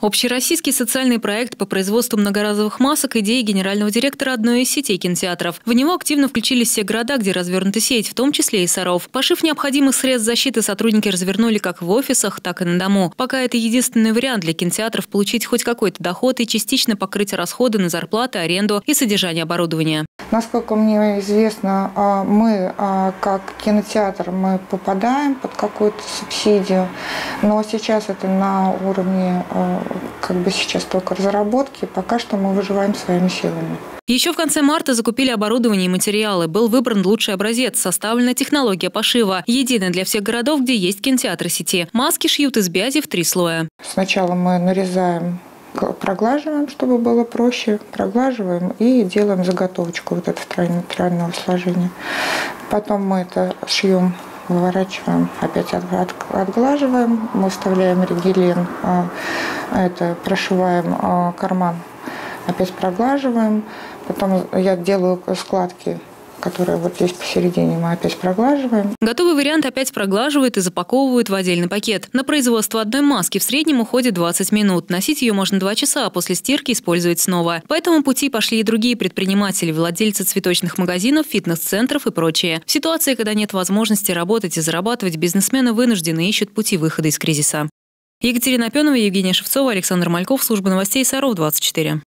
Общероссийский социальный проект по производству многоразовых масок – идея генерального директора одной из сетей кинотеатров. В него активно включились все города, где развернута сеть, в том числе и Саров. Пошив необходимых средств защиты, сотрудники развернули как в офисах, так и на дому. Пока это единственный вариант для кинотеатров получить хоть какой-то доход и частично покрыть расходы на зарплаты, аренду и содержание оборудования. Насколько мне известно, мы как кинотеатр мы попадаем под какую-то субсидию, но сейчас это на уровне сейчас только разработки, пока что мы выживаем своими силами. Еще в конце марта закупили оборудование и материалы. Был выбран лучший образец, составлена технология пошива, единая для всех городов, где есть кинотеатры сети. Маски шьют из бязи в 3 слоя. Сначала мы нарезаем, проглаживаем, чтобы было проще, проглаживаем и делаем заготовочку вот этого тройного сложения. Потом мы это шьем, выворачиваем, опять отглаживаем, мы вставляем ригелин, прошиваем карман, опять проглаживаем. Потом я делаю складки, которые вот здесь посередине, мы опять проглаживаем. Готовый вариант опять проглаживают и запаковывают в отдельный пакет. На производство одной маски в среднем уходит 20 минут. Носить ее можно 2 часа, а после стирки использовать снова. По этому пути пошли и другие предприниматели, владельцы цветочных магазинов, фитнес-центров и прочее. В ситуации, когда нет возможности работать и зарабатывать, бизнесмены вынуждены ищут пути выхода из кризиса. Екатерина Пенова, Евгения Шевцова, Александр Мальков, служба новостей Саров 24.